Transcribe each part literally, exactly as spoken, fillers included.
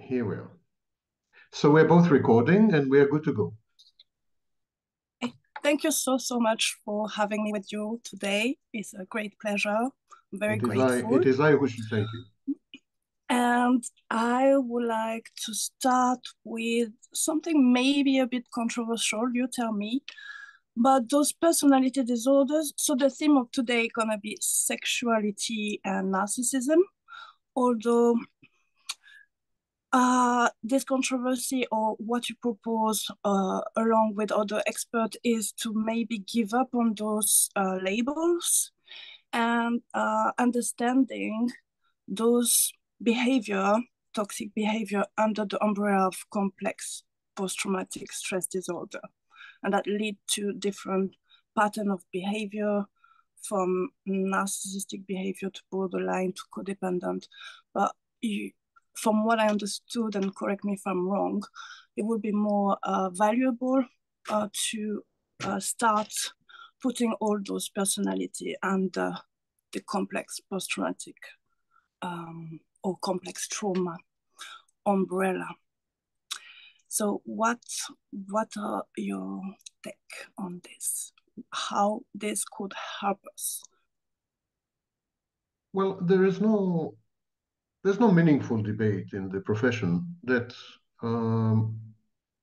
Here we are. So we're both recording and we're good to go. Thank you so, so much for having me with you today. It's a great pleasure. I'm very it grateful. I, it is I who should thank you. And I would like to start with something maybe a bit controversial, you tell me, but those personality disorders. So the theme of today gonna be sexuality and narcissism, although Uh, this controversy, or what you propose uh, along with other experts, is to maybe give up on those uh, labels and uh, understanding those behavior, toxic behavior, under the umbrella of complex post-traumatic stress disorder, and that lead to different pattern of behavior, from narcissistic behavior to borderline to codependent. But you, from what I understood, and correct me if I'm wrong, it would be more uh, valuable uh, to uh, start putting all those personality and uh, the complex post-traumatic um, or complex trauma umbrella. So what, what are your take on this? How this could help us? Well, there is no... There's no meaningful debate in the profession that, um,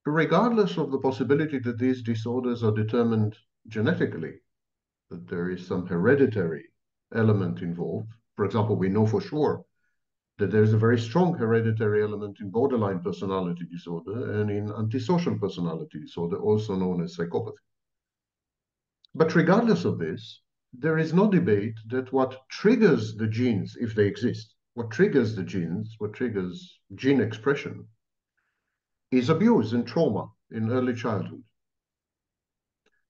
regardless of the possibility that these disorders are determined genetically, that there is some hereditary element involved. For example, we know for sure that there is a very strong hereditary element in borderline personality disorder and in antisocial personality disorder, also known as psychopathy. But regardless of this, there is no debate that what triggers the genes, if they exist, what triggers the genes, what triggers gene expression, is abuse and trauma in early childhood.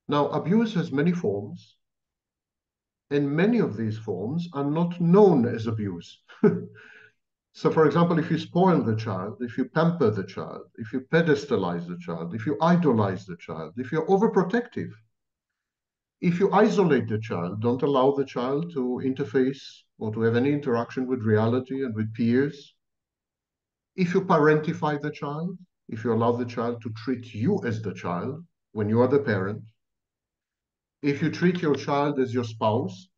Now, abuse has many forms, and many of these forms are not known as abuse. So, for example, if you spoil the child, if you pamper the child, if you pedestalize the child, if you idolize the child, if you're overprotective, if you isolate the child, don't allow the child to interface or to have any interaction with reality and with peers, if you parentify the child, if you allow the child to treat you as the child when you are the parent, if you treat your child as your spouse,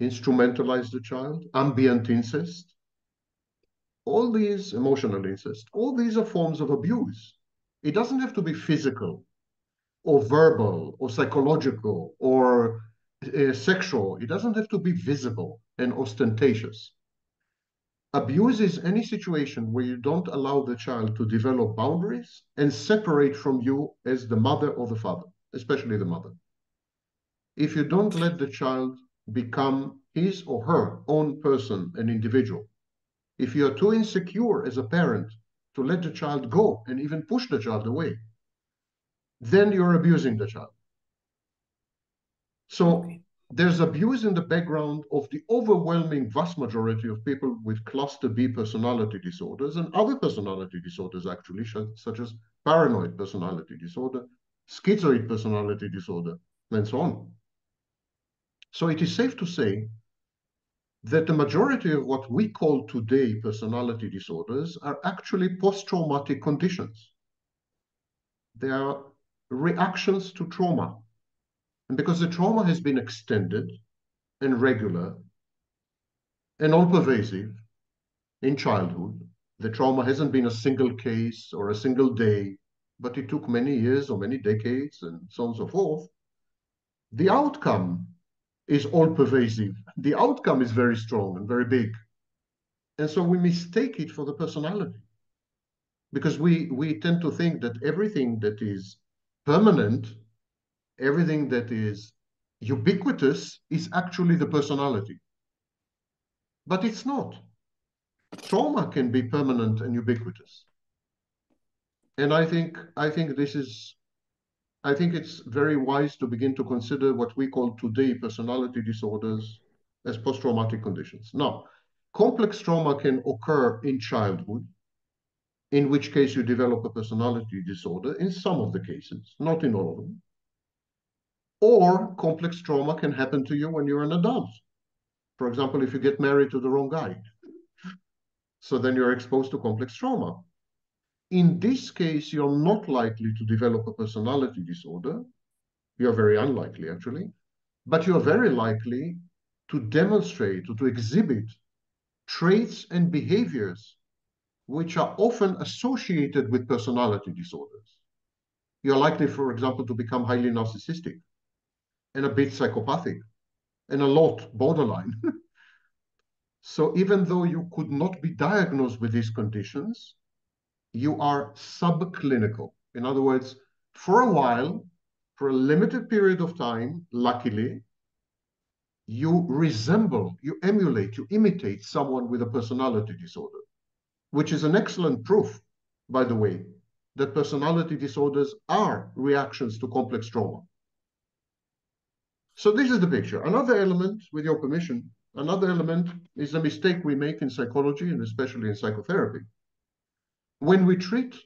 instrumentalize the child, ambient incest, all these, emotional incest, all these are forms of abuse. It doesn't have to be physical or verbal or psychological or Uh, sexual. It doesn't have to be visible and ostentatious. Abuse is any situation where you don't allow the child to develop boundaries and separate from you as the mother or the father, especially the mother. If you don't let the child become his or her own person, an individual, if you are too insecure as a parent to let the child go and even push the child away, then you're abusing the child. So there's abuse in the background of the overwhelming vast majority of people with cluster B personality disorders and other personality disorders, actually, such as paranoid personality disorder, schizoid personality disorder, and so on. So it is safe to say that the majority of what we call today personality disorders are actually post-traumatic conditions. They are reactions to trauma. And because the trauma has been extended and regular and all-pervasive in childhood, the trauma hasn't been a single case or a single day, but it took many years or many decades and so on and so forth, the outcome is all-pervasive. The outcome is very strong and very big. And so we mistake it for the personality, because we, we tend to think that everything that is permanent, everything that is ubiquitous, is actually the personality. But it's not. Trauma can be permanent and ubiquitous. And I think, I think this is, I think it's very wise to begin to consider what we call today personality disorders as post-traumatic conditions. Now, complex trauma can occur in childhood, in which case you develop a personality disorder in some of the cases, not in all of them. Or complex trauma can happen to you when you're an adult. For example, if you get married to the wrong guy, So then you're exposed to complex trauma. In this case, you're not likely to develop a personality disorder. You're very unlikely, actually. But you're very likely to demonstrate or to exhibit traits and behaviors which are often associated with personality disorders. You're likely, for example, to become highly narcissistic and a bit psychopathic and a lot borderline. So even though you could not be diagnosed with these conditions, you are subclinical. In other words, for a while, for a limited period of time, luckily, you resemble, you emulate, you imitate someone with a personality disorder, which is an excellent proof, by the way, that personality disorders are reactions to complex trauma. So this is the picture. Another element, with your permission, another element is a mistake we make in psychology and especially in psychotherapy. When we treat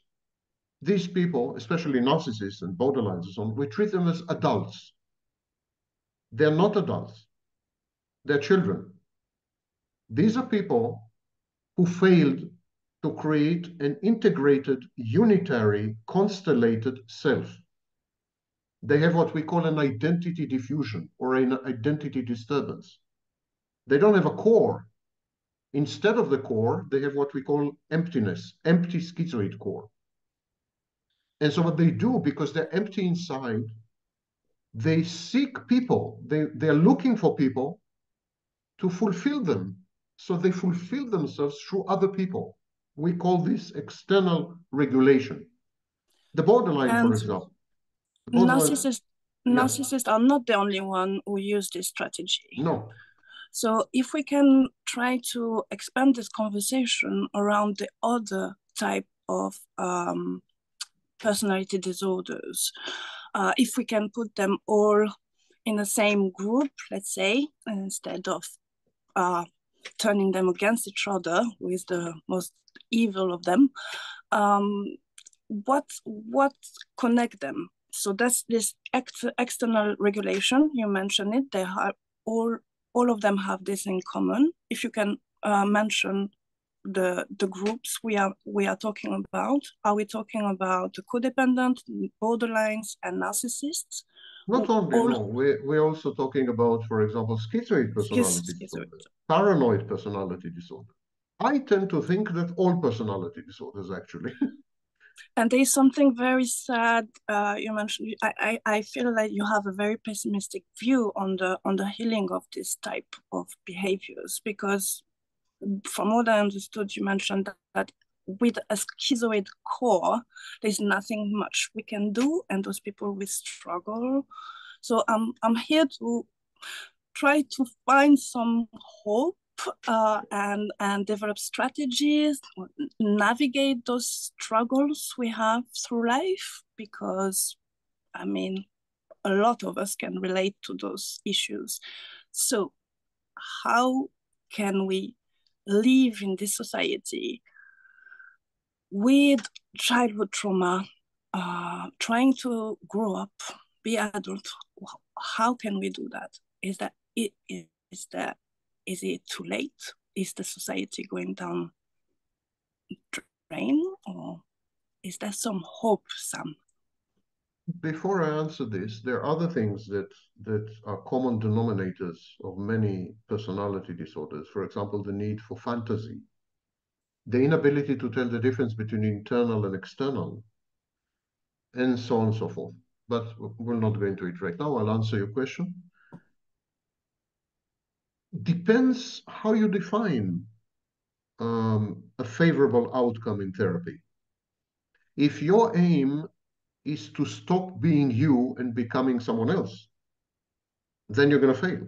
these people, especially narcissists and borderlines and so on, we treat them as adults. They're not adults. They're children. These are people who failed to create an integrated, unitary, constellated self. They have what we call an identity diffusion or an identity disturbance. They don't have a core. Instead of the core, they have what we call emptiness, empty schizoid core. And so what they do, because they're empty inside, they seek people. They, they're looking for people to fulfill them. So they fulfill themselves through other people. We call this external regulation. The borderline, and for example. Borderline, narcissists, narcissists yeah. are not the only one who use this strategy. No. So if we can try to expand this conversation around the other type of um, personality disorders, uh, if we can put them all in the same group, let's say, instead of uh, turning them against each other with the most evil of them, um, what what connect them? So that's this ex external regulation, you mentioned it, they are all all of them have this in common. If you can uh, mention the the groups we are we are talking about, are we talking about the codependent, borderlines, and narcissists? Not only, all... no. we, we're also talking about, for example, schizoid personality disorder, paranoid personality disorder. I tend to think that all personality disorders, actually. And there is something very sad. Uh, you mentioned. I, I I feel like you have a very pessimistic view on the on the healing of this type of behaviors, because from what I understood, you mentioned that, that with a schizoid core, there's nothing much we can do, and those people will struggle. So I'm I'm here to try to find some hope. Uh, and and develop strategies, navigate those struggles we have through life, because I mean a lot of us can relate to those issues. So how can we live in this society with childhood trauma, uh, trying to grow up, be adult? How can we do that? Is that it is that Is it too late? Is the society going down the drain, or is there some hope, Sam? Before I answer this, there are other things that, that are common denominators of many personality disorders. For example, the need for fantasy, the inability to tell the difference between internal and external, and so on and so forth. But we're not going to it right now. I'll answer your question. Depends how you define um, a favorable outcome in therapy. If your aim is to stop being you and becoming someone else, then you're going to fail.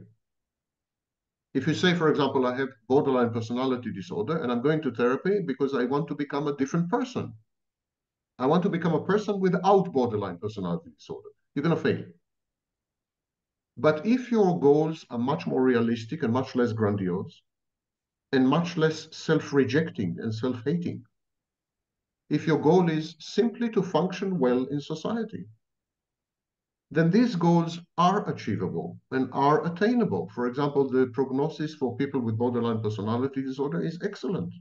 If you say, for example, I have borderline personality disorder and I'm going to therapy because I want to become a different person. I want to become a person without borderline personality disorder. You're going to fail. But if your goals are much more realistic and much less grandiose and much less self-rejecting and self-hating, if your goal is simply to function well in society, then these goals are achievable and are attainable. For example, the prognosis for people with borderline personality disorder is excellent.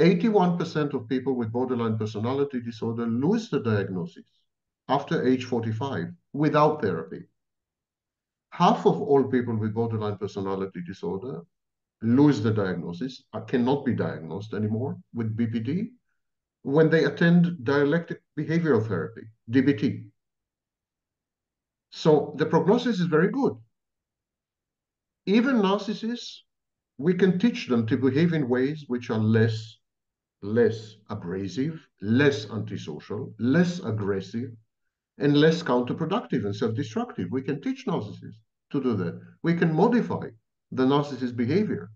eighty-one percent of people with borderline personality disorder lose the diagnosis after age forty-five without therapy. Half of all people with borderline personality disorder lose the diagnosis, cannot be diagnosed anymore with B P D, when they attend dialectic behavioral therapy, D B T. So the prognosis is very good. Even narcissists, we can teach them to behave in ways which are less, less abrasive, less antisocial, less aggressive, and less counterproductive and self-destructive. We can teach narcissists to do that. We can modify the narcissist's behavior.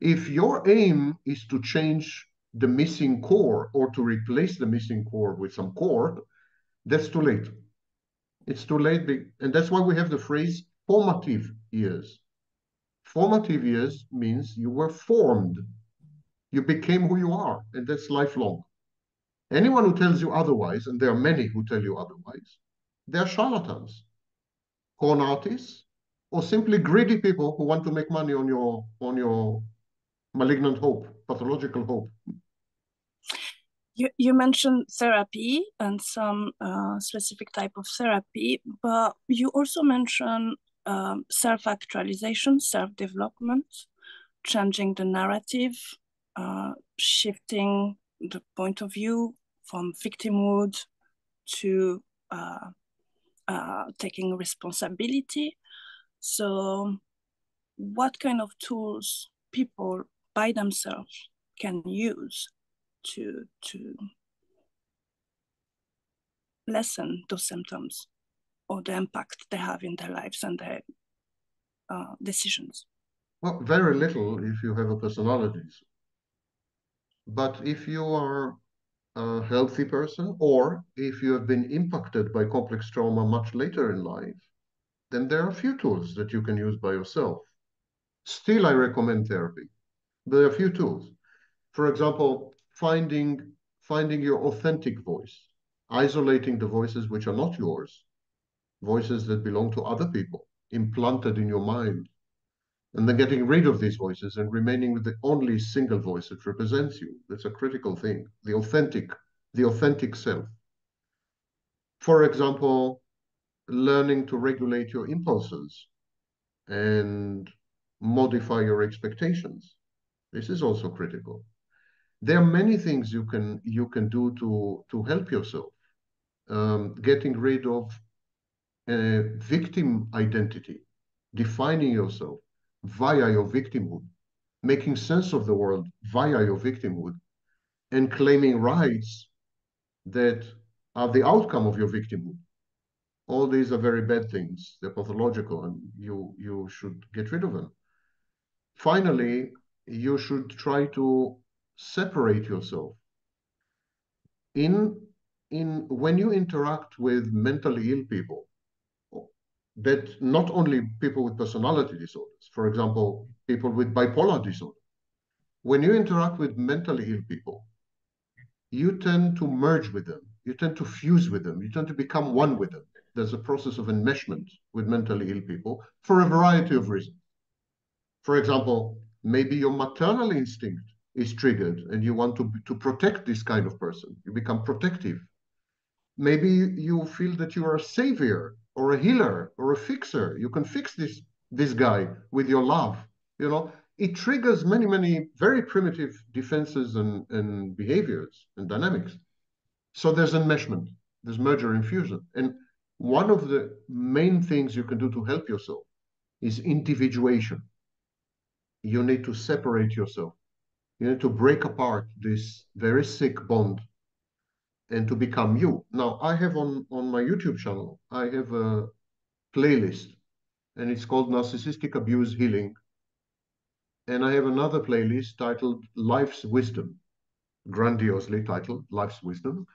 If your aim is to change the missing core or to replace the missing core with some core, that's too late. It's too late. And that's why we have the phrase formative years. Formative years means you were formed. You became who you are, and that's lifelong. Anyone who tells you otherwise, and there are many who tell you otherwise, they're charlatans, con artists, or simply greedy people who want to make money on your, on your malignant hope, pathological hope. You, you mentioned therapy and some uh, specific type of therapy, but you also mentioned um, self-actualization, self-development, changing the narrative, uh, shifting the point of view from victimhood to uh, uh, taking responsibility. So what kind of tools people by themselves can use to, to lessen those symptoms or the impact they have in their lives and their uh, decisions? Well, very little if you have a personality. But if you are a healthy person, or if you have been impacted by complex trauma much later in life, then there are a few tools that you can use by yourself. Still, I recommend therapy. There are a few tools. For example, finding, finding your authentic voice, isolating the voices which are not yours, voices that belong to other people, implanted in your mind, and then getting rid of these voices and remaining with the only single voice that represents you. That's a critical thing, the authentic, the authentic self. For example, learning to regulate your impulses and modify your expectations. This is also critical. There are many things you can, you can do to, to help yourself. Um, getting rid of uh, victim identity, defining yourself via your victimhood, making sense of the world via your victimhood, and claiming rights that are the outcome of your victimhood. All these are very bad things. They're pathological, and you, you should get rid of them. Finally, you should try to separate yourself. In, in, when you interact with mentally ill people, that not only people with personality disorders, for example, people with bipolar disorder, when you interact with mentally ill people, you tend to merge with them. You tend to fuse with them. You tend to become one with them. There's a process of enmeshment with mentally ill people for a variety of reasons. For example, maybe your maternal instinct is triggered and you want to, to protect this kind of person. You become protective. Maybe you feel that you are a savior or a healer or a fixer. You can fix this, this guy with your love. You know, it triggers many, many very primitive defenses and, and behaviors and dynamics. So there's enmeshment, there's merger and fusion. And one of the main things you can do to help yourself is individuation. You need to separate yourself. You need to break apart this very sick bond and to become you. Now, I have on, on my YouTube channel, I have a playlist, and it's called Narcissistic Abuse Healing. And I have another playlist titled Life's Wisdom, grandiosely titled Life's Wisdom.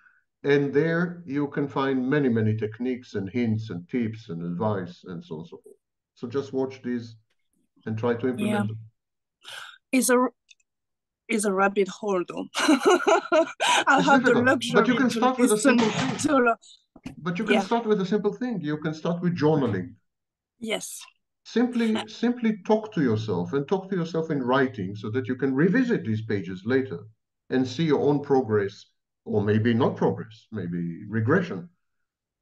And there you can find many, many techniques and hints and tips and advice and so on and so forth. So just watch these and try to implement yeah. them. It's a, it's a rabbit hole though. I'll have the luxury but you can start with a simple thing. To... But you can yeah. start with a simple thing. You can start with journaling. Yes. Simply, simply talk to yourself and talk to yourself in writing so that you can revisit these pages later and see your own progress, or maybe not progress, maybe regression.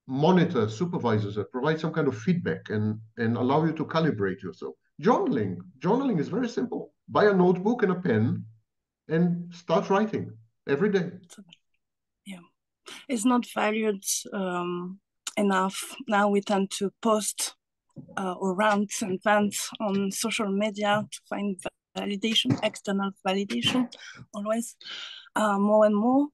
Monitor supervisors that provide some kind of feedback and, and allow you to calibrate yourself. Journaling. Journaling is very simple. Buy a notebook and a pen and start writing every day. Yeah. It's not valued um, enough. Now we tend to post Uh, or rant and vent on social media to find validation, external validation, always uh, more and more.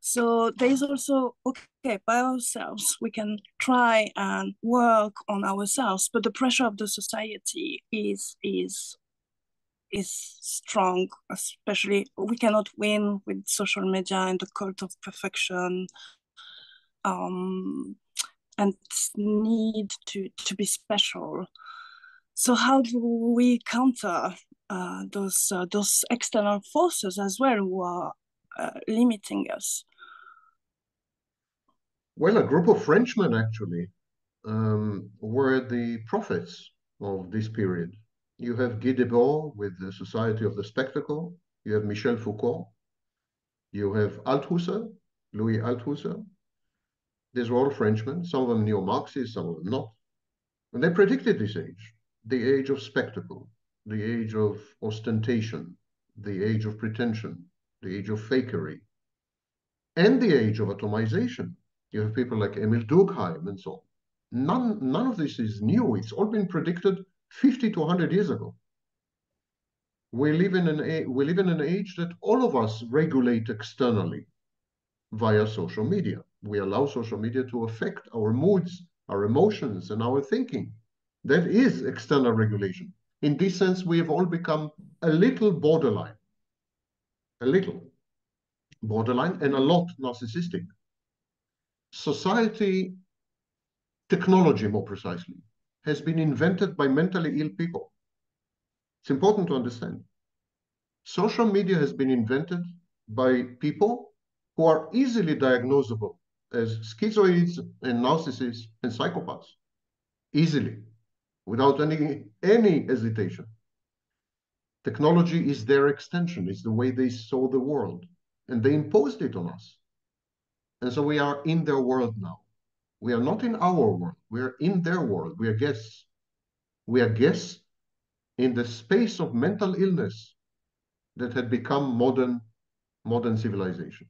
So there's also, okay, by ourselves, we can try and work on ourselves, but the pressure of the society is, is, is strong, especially we cannot win with social media and the cult of perfection. Um, and need to, to be special. So how do we counter uh, those uh, those external forces as well who are uh, limiting us? Well, a group of Frenchmen actually um, were the prophets of this period. You have Guy Debord with the Society of the Spectacle. You have Michel Foucault. You have Althusser, Louis Althusser. These were all Frenchmen, some of them neo-Marxists, some of them not. And they predicted this age, the age of spectacle, the age of ostentation, the age of pretension, the age of fakery, and the age of atomization. You have people like Emile Durkheim and so on. None, none of this is new. It's all been predicted fifty to one hundred years ago. We live in an, we live in an age that all of us regulate externally via social media. We allow social media to affect our moods, our emotions, and our thinking. That is external regulation. In this sense, we have all become a little borderline, a little borderline, and a lot narcissistic. Society, technology more precisely, has been invented by mentally ill people. It's important to understand. Social media has been invented by people who are easily diagnosable as schizoids and narcissists and psychopaths, easily, without any, any hesitation. Technology is their extension, it's the way they saw the world, and they imposed it on us. And so we are in their world now. We are not in our world, we are in their world, we are guests. We are guests in the space of mental illness that had become modern, modern civilization.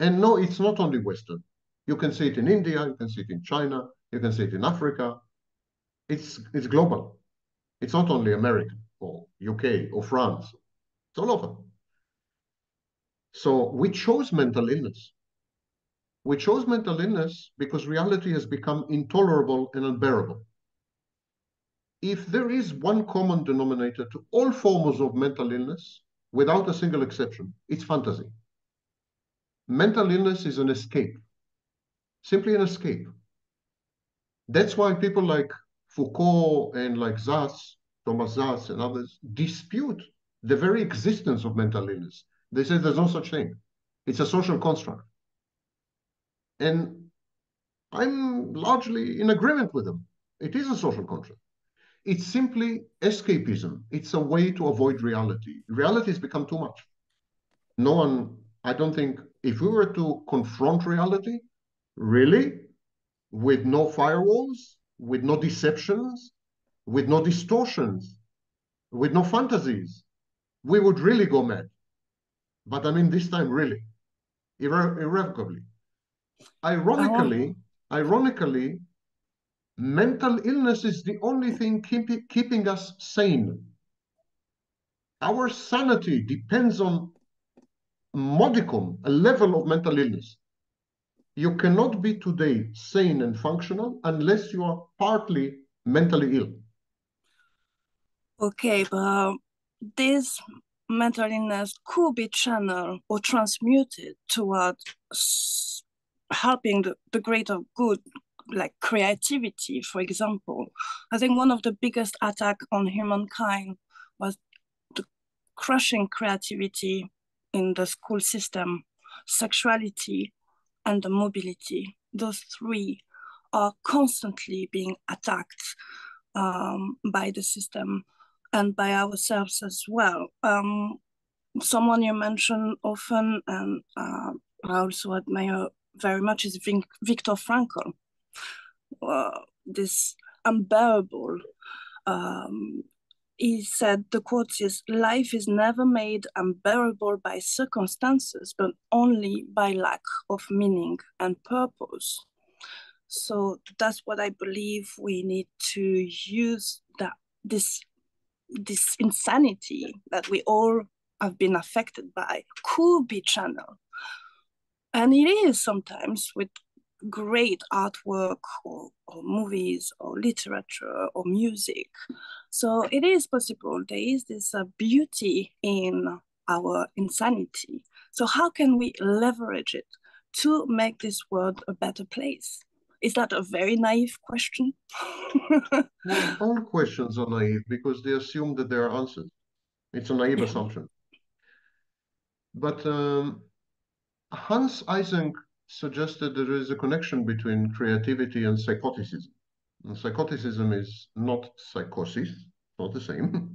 And no, it's not only Western. You can see it in India, you can see it in China, you can see it in Africa. It's, it's global. It's not only America or U K or France. It's all over. So we chose mental illness. We chose mental illness because reality has become intolerable and unbearable. If there is one common denominator to all forms of mental illness, without a single exception, it's fantasy. Mental illness is an escape, simply an escape. That's why people like Foucault and like Szasz, Thomas Szasz and others dispute the very existence of mental illness. They say there's no such thing. It's a social construct. And I'm largely in agreement with them. It is a social construct. It's simply escapism. It's a way to avoid reality. Reality has become too much. No one, I don't think, if we were to confront reality, really, with no firewalls, with no deceptions, with no distortions, with no fantasies, we would really go mad. But I mean, this time, really, irre irrevocably. Ironically, oh. ironically, mental illness is the only thing keep keeping us sane. Our sanity depends on modicum, a level of mental illness. You cannot be today sane and functional unless you are partly mentally ill. Okay, but this mental illness could be channeled or transmuted toward helping the, the greater good, like creativity, for example. I think one of the biggest attacks on humankind was the crushing creativity in the school system, sexuality and the mobility. Those three are constantly being attacked um, by the system and by ourselves as well. Um, someone you mention often, and uh, I also admire very much, is Viktor Frankl. Uh, this unbearable, um, he said, the quote is, "Life is never made unbearable by circumstances, but only by lack of meaning and purpose." So that's what I believe we need to use, that this, this insanity that we all have been affected by could be channeled. And it is sometimes with great artwork or, or movies or literature or music. So it is possible. There is this uh, beauty in our insanity. So how can we leverage it to make this world a better place? Is that a very naive question? Well, all questions are naive because they assume that there are answers. It's a naive assumption. But um, Hans Eysenck suggested there is a connection between creativity and psychoticism. And psychoticism is not psychosis, not the same,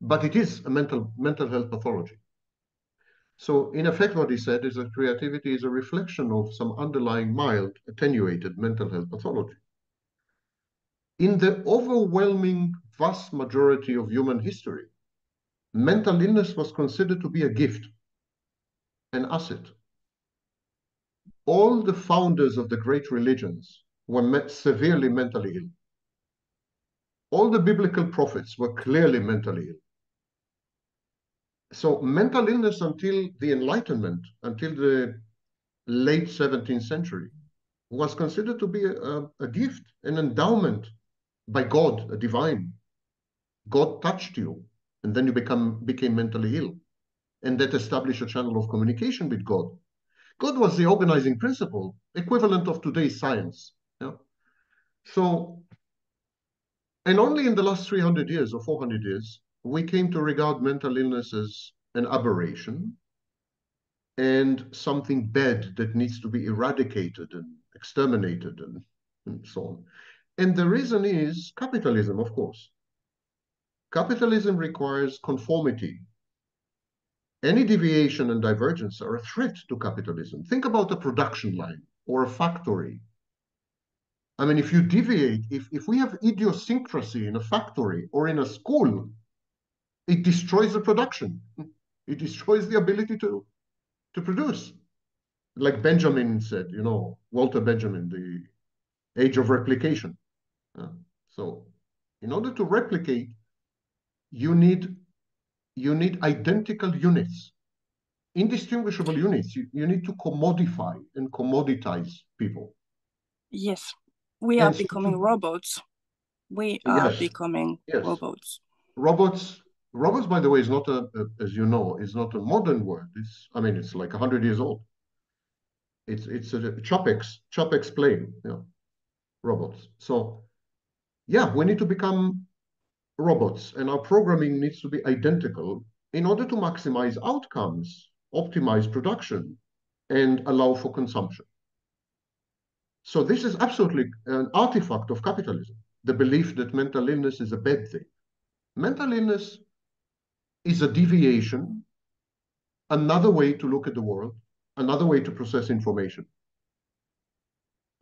but it is a mental, mental health pathology. So in effect, what he said is that creativity is a reflection of some underlying mild, attenuated mental health pathology. In the overwhelming vast majority of human history, mental illness was considered to be a gift, an asset. All the founders of the great religions were met severely mentally ill. All the biblical prophets were clearly mentally ill. So mental illness until the Enlightenment, until the late seventeenth century, was considered to be a, a gift, an endowment by God, a divine. God touched you, and then you become, became mentally ill. And that established a channel of communication with God. God was the organizing principle, equivalent of today's science. Yeah? So, and only in the last three hundred years or four hundred years, we came to regard mental illness as an aberration and something bad that needs to be eradicated and exterminated and, and so on. And the reason is capitalism, of course. Capitalism requires conformity. Any deviation and divergence are a threat to capitalism. Think about a production line or a factory. I mean, if you deviate, if, if we have idiosyncrasy in a factory or in a school, it destroys the production. It destroys the ability to, to produce. Like Benjamin said, you know, Walter Benjamin, the age of replication. Uh, so in order to replicate, you need, you need identical units, indistinguishable units. You, you need to commodify and commoditize people. Yes, we are and becoming so, robots. We are yes, becoming yes. robots. Robots. Robots, by the way, is not a, a, as you know, is not a modern word. It's, I mean, it's like a hundred years old. It's it's a, a Čapek's Čapek's plane, you know, robots. So, yeah, we need to become robots, and our programming needs to be identical in order to maximize outcomes, optimize production, and allow for consumption. So this is absolutely an artifact of capitalism, the belief that mental illness is a bad thing. Mental illness is a deviation, another way to look at the world, another way to process information.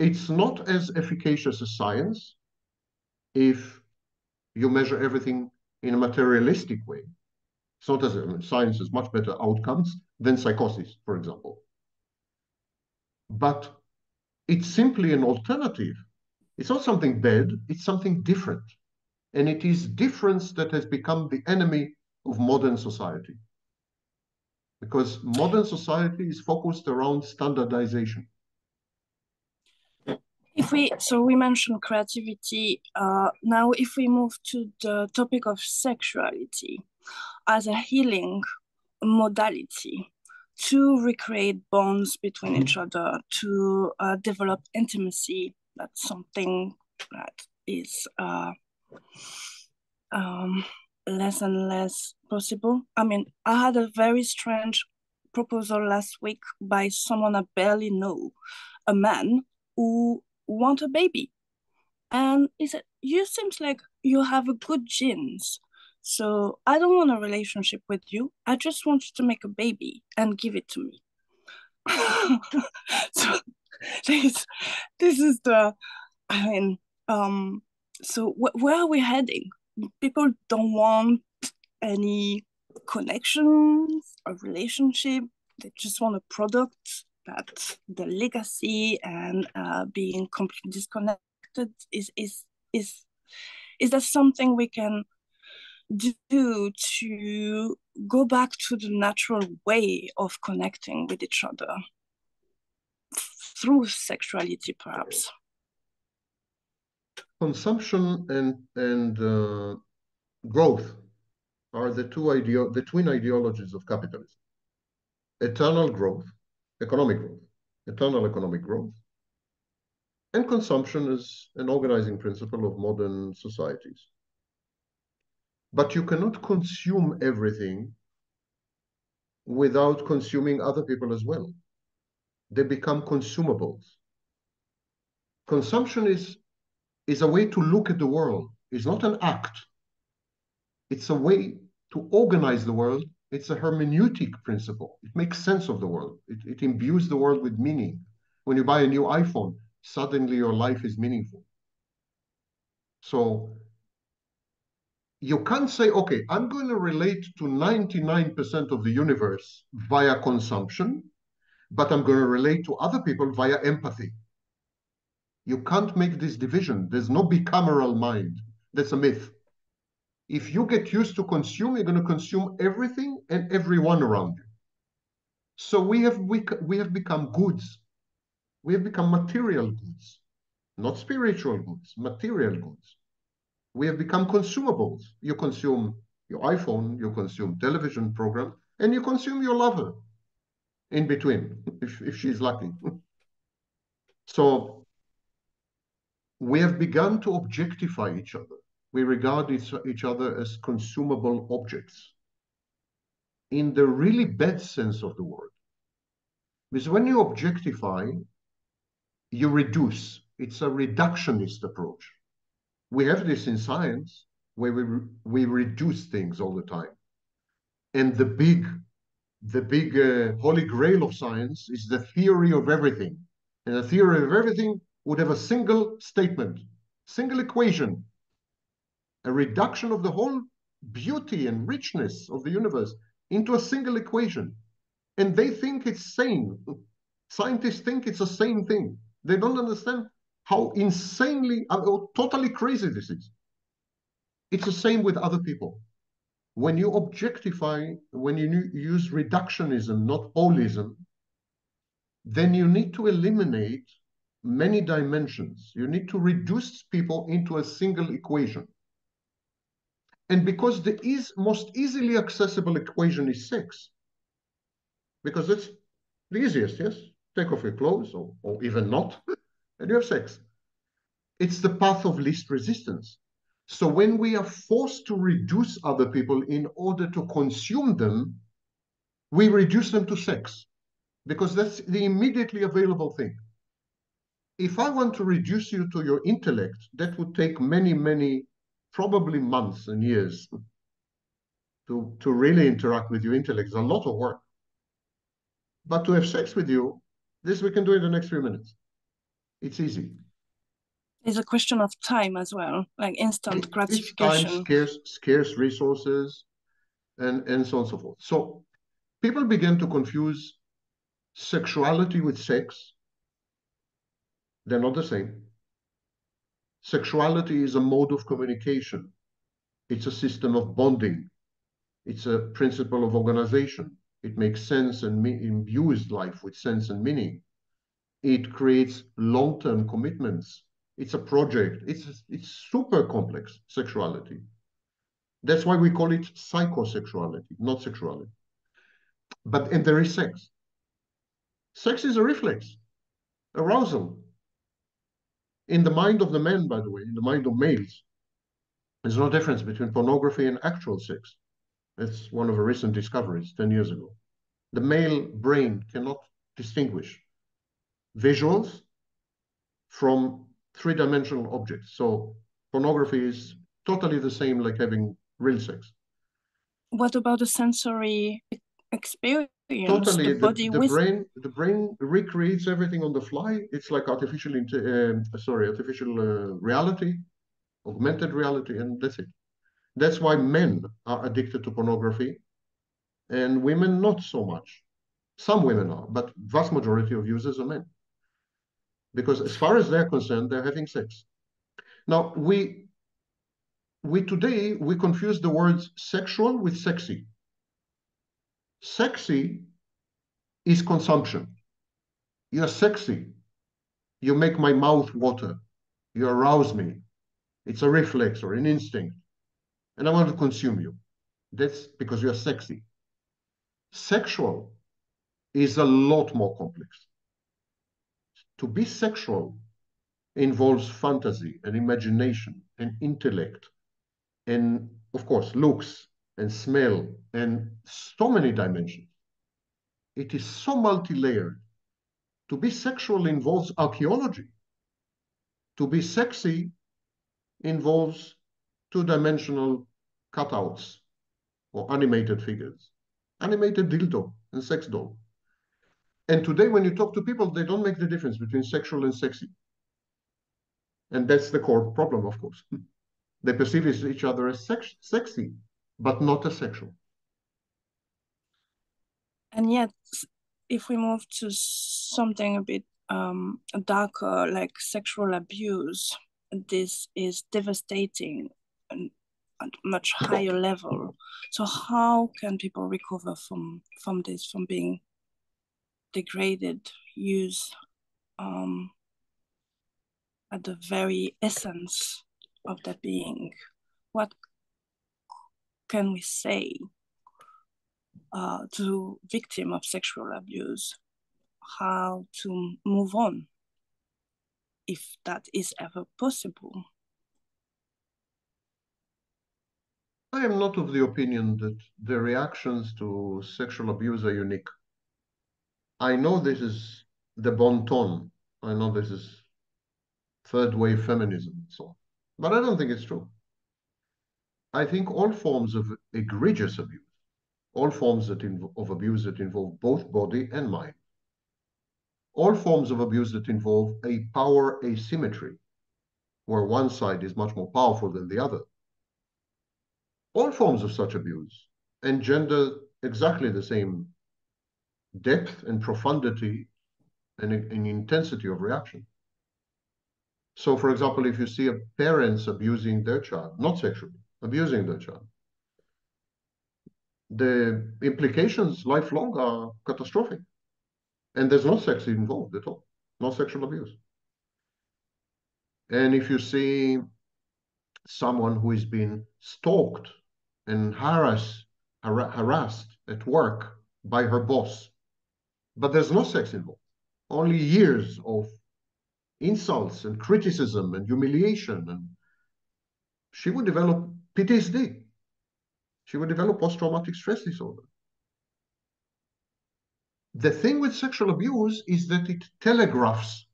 It's not as efficacious as science if you measure everything in a materialistic way. It's not as I mean, science has much better outcomes than psychosis, for example. But it's simply an alternative. It's not something bad, it's something different. And it is difference that has become the enemy of modern society, because modern society is focused around standardization. If we, so we mentioned creativity. Uh, now, if we move to the topic of sexuality as a healing modality to recreate bonds between each other, to uh, develop intimacy, that's something that is uh, um, less and less possible. I mean, I had a very strange proposal last week by someone I barely know, a man who wants a baby. And he said, you seems like you have a good genes. So I don't want a relationship with you. I just want you to make a baby and give it to me. So this, this is the, I mean, um, so wh where are we heading? People don't want any connections or relationship. They just want a product that the legacy and uh, being completely disconnected is, is, is, is that something we can do to go back to the natural way of connecting with each other through sexuality, perhaps? Consumption and, and uh, growth are the two ideo the twin ideologies of capitalism. Eternal growth, economic growth, eternal economic growth, and consumption is an organizing principle of modern societies. But you cannot consume everything without consuming other people as well. They become consumables. Consumption is, is a way to look at the world. It's not an act. It's a way to organize the world. It's a hermeneutic principle. It makes sense of the world. It, it imbues the world with meaning. When you buy a new iPhone, suddenly your life is meaningful. So you can't say, okay, I'm going to relate to ninety-nine percent of the universe via consumption, but I'm going to relate to other people via empathy. You can't make this division. There's no bicameral mind. That's a myth. If you get used to consume, you're going to consume everything and everyone around you. So we have, we, we have become goods. We have become material goods, not spiritual goods, material goods. We have become consumables. You consume your iPhone, you consume television program, and you consume your lover in between, if, if she's lucky. So we have begun to objectify each other. We regard each, each other as consumable objects in the really bad sense of the word. Because when you objectify, you reduce. It's a reductionist approach. We have this in science, where we, re we reduce things all the time. And the big, the big uh, holy grail of science is the theory of everything. And the theory of everything would have a single statement, single equation, a reduction of the whole beauty and richness of the universe into a single equation. And they think it's sane. Scientists think it's a sane thing. They don't understand how insanely, or totally crazy this is. It's the same with other people. When you objectify, when you use reductionism, not holism, then you need to eliminate many dimensions. You need to reduce people into a single equation. And because the is, most easily accessible equation is sex, because it's the easiest, yes? Take off your clothes, or, or even not. And you have sex. It's the path of least resistance. So when we are forced to reduce other people in order to consume them, we reduce them to sex, because that's the immediately available thing. If I want to reduce you to your intellect, that would take many, many, probably months and years to, to really interact with your intellect. It's a lot of work. But to have sex with you, this we can do in the next few minutes. It's easy. There's a question of time as well, like instant gratification. Time, scarce, scarce resources, and, and so on and so forth. So people began to confuse sexuality with sex. They're not the same. Sexuality is a mode of communication. It's a system of bonding. It's a principle of organization. It makes sense and imbues life with sense and meaning. It creates long-term commitments. It's a project. It's, it's super complex, sexuality. That's why we call it psychosexuality, not sexuality. But, and there is sex. Sex is a reflex, arousal. In the mind of the man, by the way, in the mind of males, there's no difference between pornography and actual sex. That's one of the recent discoveries ten years ago. The male brain cannot distinguish visuals from three-dimensional objects. So pornography is totally the same like having real sex. What about the sensory experience? Totally, the, the, the, with... brain, the brain recreates everything on the fly. It's like artificial, inter, uh, sorry, artificial uh, reality, augmented reality, and that's it. That's why men are addicted to pornography, and women not so much. Some women are, but vast majority of users are men. Because as far as they're concerned, they're having sex. Now, we, we today, we confuse the words sexual with sexy. Sexy is consumption. You're sexy. You make my mouth water. You arouse me. It's a reflex or an instinct. And I want to consume you. That's because you're sexy. Sexual is a lot more complex. To be sexual involves fantasy and imagination and intellect and, of course, looks and smell and so many dimensions. It is so multi-layered. To be sexual involves archaeology. To be sexy involves two-dimensional cutouts or animated figures, animated dildo and sex doll. And today, when you talk to people, they don't make the difference between sexual and sexy. And that's the core problem, of course. They perceive each other as sex sexy, but not as sexual. And yet, if we move to something a bit um, darker, like sexual abuse, this is devastating and at much higher level. So how can people recover from, from this, from being degraded, used um, at the very essence of their being? What can we say uh, to victims of sexual abuse? How to move on, if that is ever possible? I am not of the opinion that the reactions to sexual abuse are unique. I know this is the bon ton. I know this is third wave feminism and so on. But I don't think it's true. I think all forms of egregious abuse, all forms that of abuse that involve both body and mind, all forms of abuse that involve a power asymmetry, where one side is much more powerful than the other, all forms of such abuse engender exactly the same depth and profundity and, and intensity of reaction. So, for example, if you see parents abusing their child, not sexually, abusing their child, the implications lifelong are catastrophic. And there's no sex involved at all, no sexual abuse. And if you see someone who is being stalked and harassed, har harassed at work by her boss, but there's no sex involved, only years of insults and criticism and humiliation, and she would develop P T S D. She would develop post-traumatic stress disorder. The thing with sexual abuse is that it telegraphs.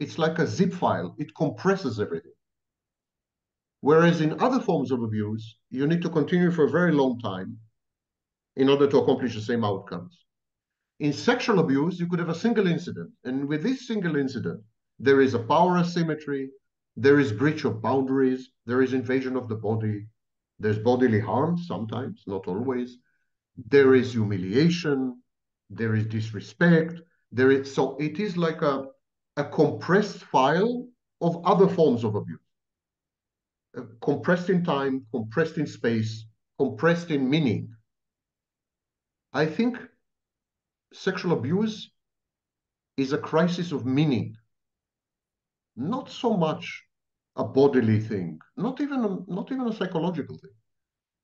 It's like a zip file. It compresses everything. Whereas in other forms of abuse, you need to continue for a very long time in order to accomplish the same outcomes. In sexual abuse, you could have a single incident. And with this single incident, there is a power asymmetry. There is breach of boundaries. There is invasion of the body. There's bodily harm sometimes, not always. There is humiliation. There is disrespect. There is, so it is like a, a compressed file of other forms of abuse. Uh, compressed in time, compressed in space, compressed in meaning. I think sexual abuse is a crisis of meaning. Not so much a bodily thing, not even a, not even a psychological thing.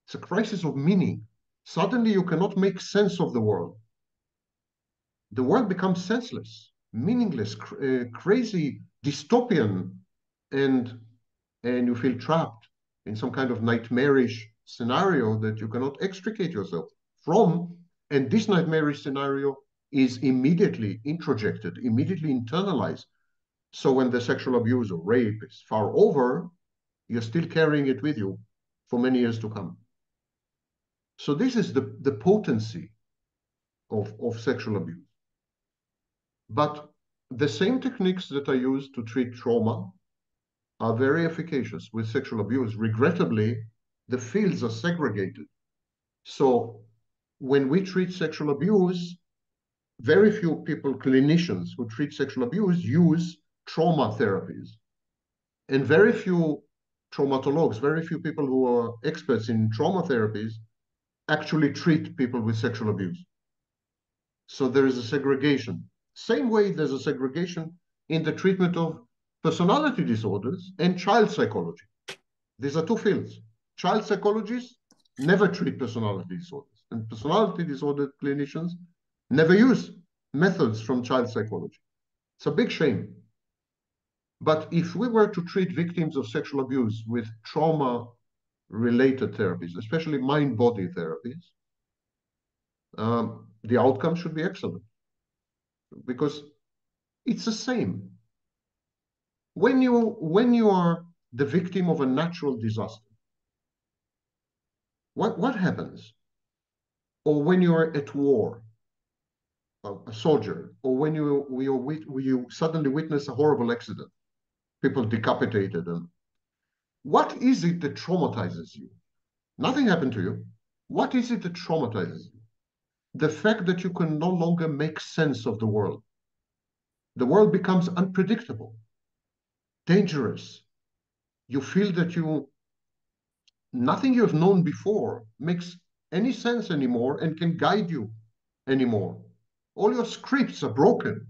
It's a crisis of meaning. Suddenly you cannot make sense of the world. The world becomes senseless, meaningless, cr uh, crazy, dystopian, and, and you feel trapped in some kind of nightmarish scenario that you cannot extricate yourself from. And this nightmarish scenario is immediately introjected, immediately internalized So when the sexual abuse or rape is far over, you're still carrying it with you for many years to come. So this is the, the potency of, of sexual abuse. But the same techniques that I use to treat trauma are very efficacious with sexual abuse. Regrettably, the fields are segregated. So when we treat sexual abuse, very few people, clinicians who treat sexual abuse, use trauma therapies. And very few traumatologists, very few people who are experts in trauma therapies actually treat people with sexual abuse. So there is a segregation. Same way there's a segregation in the treatment of personality disorders and child psychology. These are two fields. Child psychologists never treat personality disorders, and personality disorder clinicians never use methods from child psychology. It's a big shame. But if we were to treat victims of sexual abuse with trauma-related therapies, especially mind-body therapies, um, the outcome should be excellent, because it's the same. When you, when you are the victim of a natural disaster, what, what happens? Or when you are at war, a, a soldier, or when you, you, you suddenly witness a horrible accident, people decapitated them. What is it that traumatizes you? Nothing happened to you. What is it that traumatizes you? The fact that you can no longer make sense of the world. The world becomes unpredictable, dangerous. You feel that you, nothing you have known before makes any sense anymore and can guide you anymore. All your scripts are broken.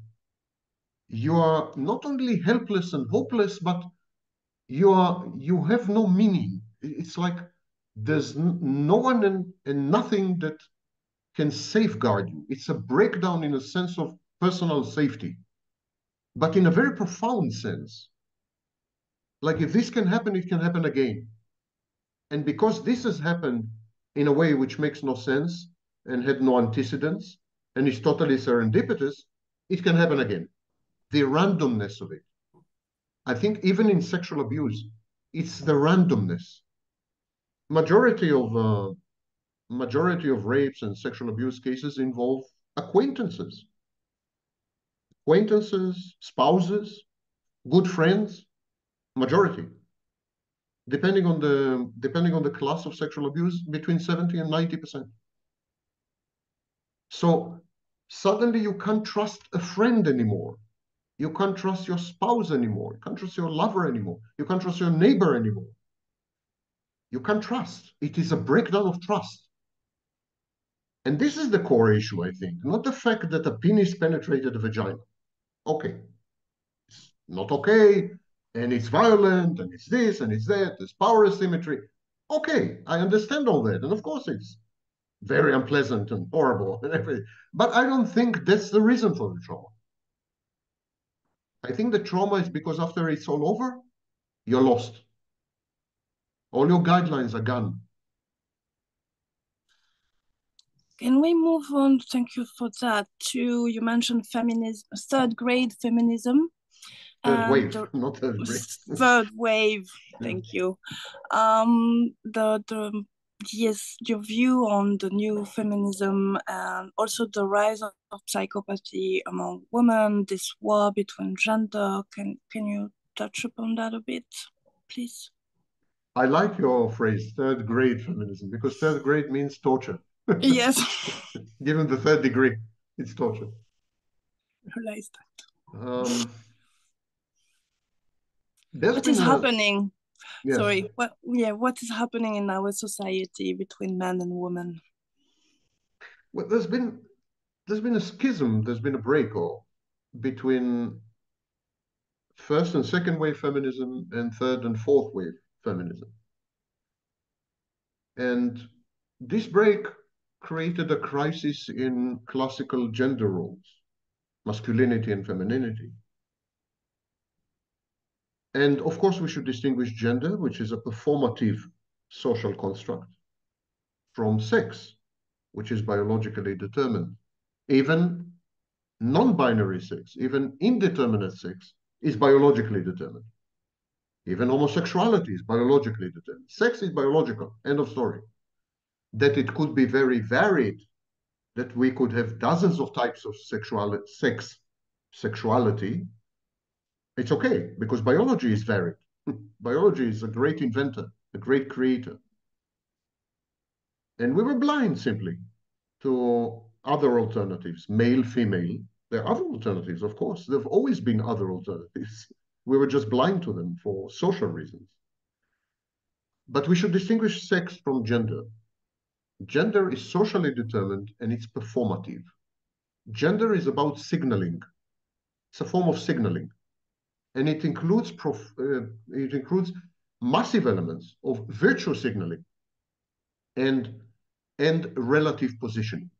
You are not only helpless and hopeless, but you are, you have no meaning. It's like there's no one and, and nothing that can safeguard you. It's a breakdown in a sense of personal safety, but in a very profound sense. Like, if this can happen, it can happen again. And because this has happened in a way which makes no sense and had no antecedents and is totally serendipitous, it can happen again. The randomness of it. I think even in sexual abuse, it's the randomness. Majority of uh, majority of rapes and sexual abuse cases involve acquaintances. Acquaintances, spouses, good friends, majority. Depending on the depending on the class of sexual abuse, between seventy and ninety percent. So suddenly you can't trust a friend anymore. You can't trust your spouse anymore. You can't trust your lover anymore. You can't trust your neighbor anymore. You can't trust. It is a breakdown of trust. And this is the core issue, I think, not the fact that a penis penetrated a vagina. Okay, it's not okay, and it's violent, and it's this, and it's that, there's power asymmetry. Okay, I understand all that, and of course it's very unpleasant and horrible and everything. But I don't think that's the reason for the trauma. I think the trauma is because after it's all over, you're lost. All your guidelines are gone. Can we move on, thank you for that, to, you mentioned feminism, third grade feminism. Third wave, the, not third grade. Third wave, thank you. Um, the, the, yes, your view on the new feminism and also the rise of, of psychopathy among women, this war between gender, can, can you touch upon that a bit, please? I like your phrase, third grade feminism, because third grade means torture. Yes. Given the third degree, it's torture. I realize that. Um, what is a... happening? Yes. Sorry. What, yeah, what is happening in our society between men and women? Well, there's been there's been a schism, there's been a break or between first and second wave feminism and third and fourth wave feminism. And this break created a crisis in classical gender roles, masculinity and femininity. And of course, we should distinguish gender, which is a performative social construct, from sex, which is biologically determined. Even non-binary sex, even indeterminate sex, is biologically determined. Even homosexuality is biologically determined. Sex is biological, end of story. That it could be very varied, that we could have dozens of types of sexuality, sex, sexuality, it's okay, because biology is varied. Biology is a great inventor, a great creator. And we were blind simply to other alternatives, male, female. There are other alternatives, of course. There have always been other alternatives. We were just blind to them for social reasons. But we should distinguish sex from gender. Gender is socially determined and it's performative. Gender is about signaling. It's a form of signaling. And it includes, prof uh, it includes massive elements of virtue signaling and, and relative positioning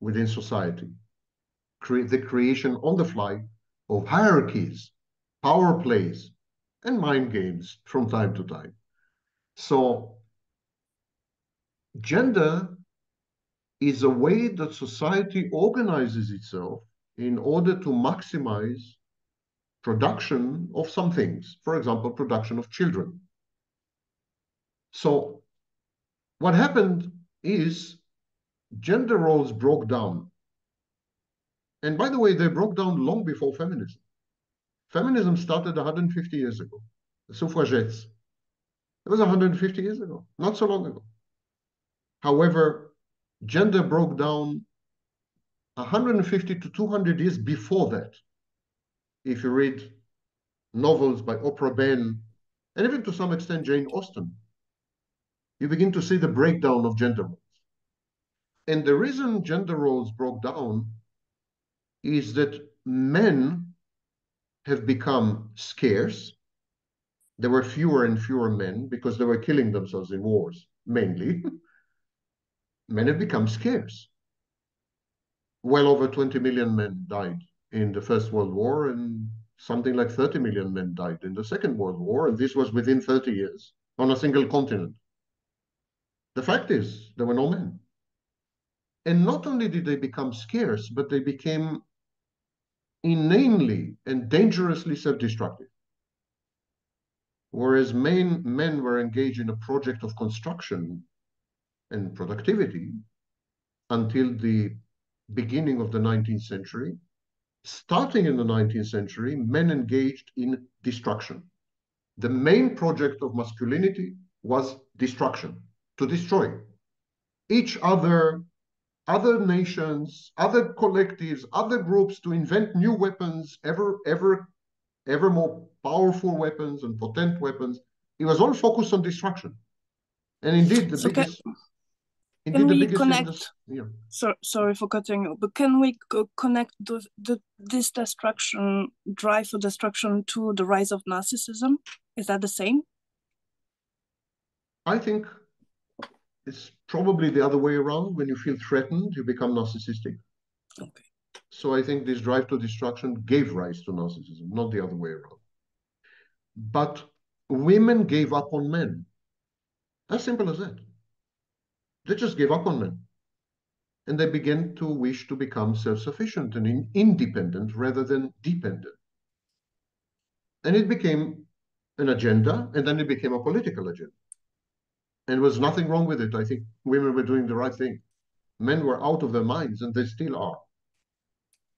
within society. Cre the creation on the fly of hierarchies, power plays, and mind games from time to time. So gender is a way that society organizes itself in order to maximize production of some things, for example, production of children. So what happened is gender roles broke down. And by the way, they broke down long before feminism. Feminism started one hundred fifty years ago. The suffragettes. It was one hundred fifty years ago, not so long ago. However, gender broke down one hundred fifty to two hundred years before that. If you read novels by Oprah Ben, and even to some extent Jane Austen, you begin to see the breakdown of gender roles. And the reason gender roles broke down is that men have become scarce. There were fewer and fewer men because they were killing themselves in wars, mainly. Men have become scarce. Well over twenty million men died in the First World War, and something like thirty million men died in the Second World War, and this was within thirty years on a single continent. The fact is, there were no men. And not only did they become scarce, but they became inanely and dangerously self-destructive. Whereas men, men were engaged in a project of construction and productivity until the beginning of the nineteenth century, starting in the nineteenth century, men engaged in destruction. The main project of masculinity was destruction, to destroy each other, other nations, other collectives, other groups, to invent new weapons, ever, ever, ever more powerful weapons and potent weapons. It was all focused on destruction. And indeed, the so biggest... Can, indeed can the we biggest connect... This, yeah. so, sorry for cutting you, but can we co connect the, the, this destruction, drive for destruction, to the rise of narcissism? Is that the same? I think it's probably the other way around. When you feel threatened, you become narcissistic. Okay. So I think this drive to destruction gave rise to narcissism, not the other way around. But women gave up on men. As simple as that. They just gave up on men. And they began to wish to become self-sufficient and in independent rather than dependent. And it became an agenda, and then it became a political agenda. And there was nothing wrong with it. I think women were doing the right thing. Men were out of their minds, and they still are.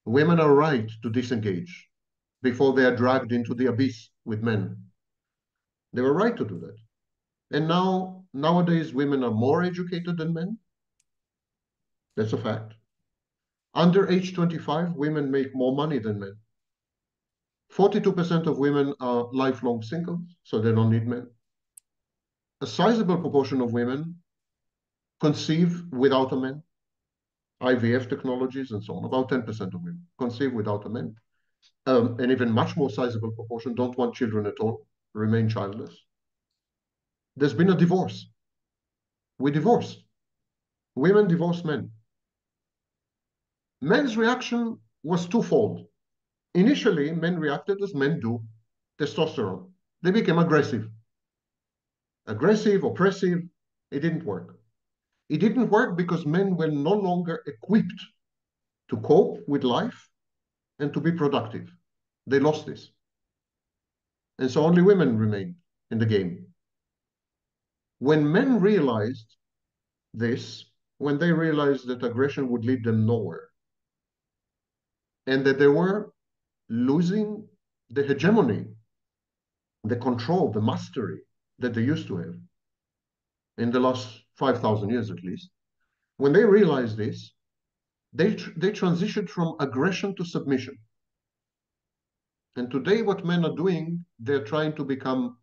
Women are right to disengage before they are dragged into the abyss with men. They were right to do that. And now, nowadays, women are more educated than men. That's a fact. Under age twenty-five, women make more money than men. forty-two percent of women are lifelong singles, so they don't need men. A sizable proportion of women conceive without a man. I V F technologies and so on. About ten percent of women conceive without a man. Um, and even much more sizable proportion don't want children at all, remain childless. There's been a divorce. We divorced. Women divorced men. Men's reaction was twofold. Initially, men reacted as men do, testosterone. They became aggressive. Aggressive, oppressive, it didn't work. It didn't work because men were no longer equipped to cope with life and to be productive. They lost this. and so only women remained in the game. When men realized this, when they realized that aggression would lead them nowhere, and that they were losing the hegemony, the control, the mastery that they used to have in the last five thousand years at least, when they realized this, they, tr they transitioned from aggression to submission. And today what men are doing, they're trying to become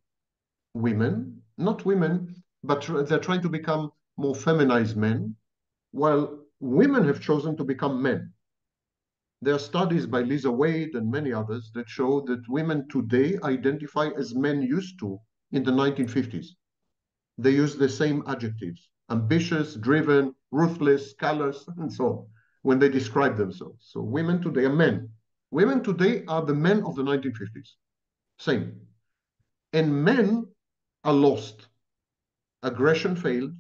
women, not women, but tr they're trying to become more feminized men, while women have chosen to become men. There are studies by Lisa Wade and many others that show that women today identify as men used to in the nineteen fifties. They use the same adjectives, ambitious, driven, ruthless, callous, and so on, when they describe themselves. So women today are men. Women today are the men of the nineteen fifties, same. And men are lost. Aggression failed.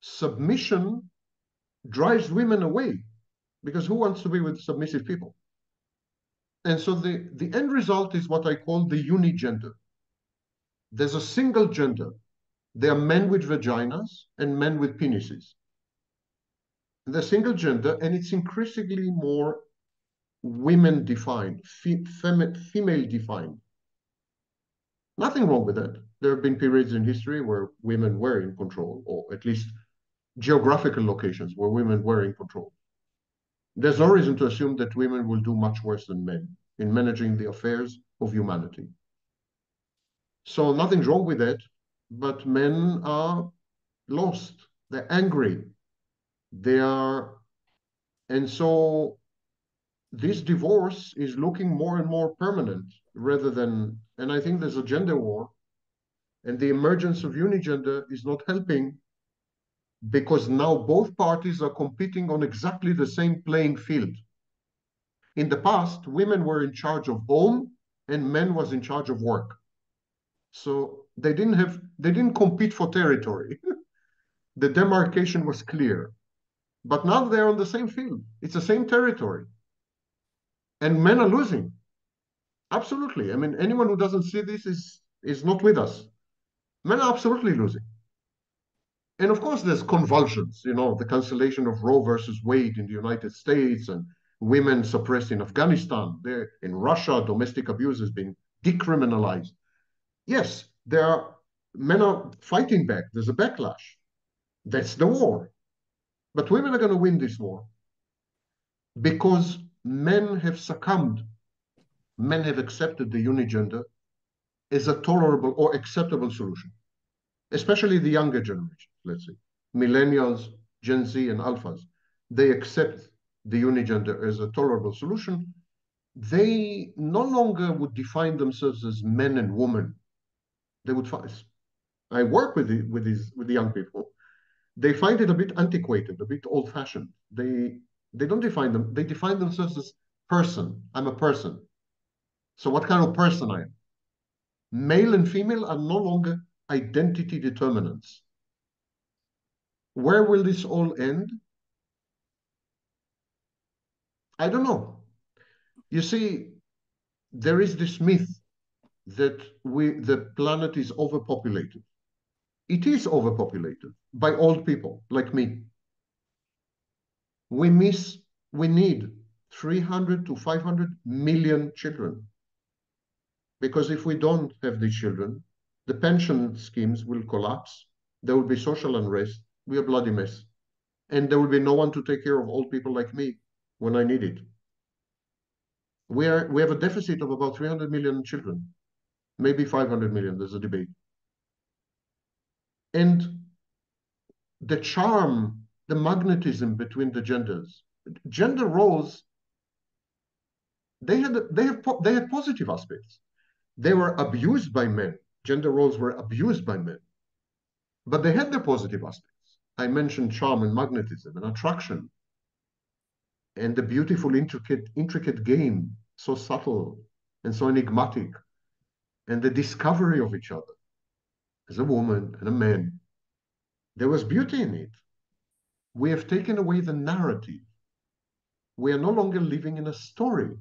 Submission drives women away, because who wants to be with submissive people? And so the, the end result is what I call the unigender. There's a single gender. There are men with vaginas and men with penises. They're single gender, and it's increasingly more women-defined, fe fem female-defined. Nothing wrong with that. There have been periods in history where women were in control, or at least geographical locations where women were in control. There's no reason to assume that women will do much worse than men in managing the affairs of humanity. So nothing's wrong with that, but men are lost. They're angry. They are, and so this divorce is looking more and more permanent rather than, and I think there's a gender war, and the emergence of unigender is not helping, because now both parties are competing on exactly the same playing field. In the past, women were in charge of home and men was in charge of work. So they didn't have, they didn't compete for territory. The demarcation was clear. But now they're on the same field. It's the same territory. And men are losing. Absolutely. I mean, anyone who doesn't see this is, is not with us. Men are absolutely losing. And of course, there's convulsions, you know, the cancellation of Roe versus Wade in the United States and women suppressed in Afghanistan. There, in Russia, domestic abuse has been decriminalized. Yes, there are, men are fighting back. There's a backlash. That's the war. But women are going to win this war because men have succumbed. Men have accepted the unigender as a tolerable or acceptable solution, especially the younger generation, let's say, millennials, Gen Z, and alphas. They accept the unigender as a tolerable solution. They no longer would define themselves as men and women. They would find, I work with the, with these with the young people. They find it a bit antiquated, a bit old-fashioned. They they don't define them. They define themselves as person. I'm a person. So what kind of person I am? Male and female are no longer identity determinants. Where will this all end? I don't know. You see, there is this myth that we the planet is overpopulated. It is overpopulated by old people like me. We miss, we need three hundred to five hundred million children. Because if we don't have these children, the pension schemes will collapse, there will be social unrest, we are a bloody mess. And there will be no one to take care of old people like me when I need it. We, are, we have a deficit of about three hundred million children, maybe five hundred million, there's a debate. And the charm, the magnetism between the genders, gender roles, they had, they have, they had positive aspects. They were abused by men. Gender roles were abused by men, but they had their positive aspects. I mentioned charm and magnetism and attraction and the beautiful, intricate, intricate game, so subtle and so enigmatic, and the discovery of each other as a woman and a man. There was beauty in it. We have taken away the narrative. We are no longer living in a story.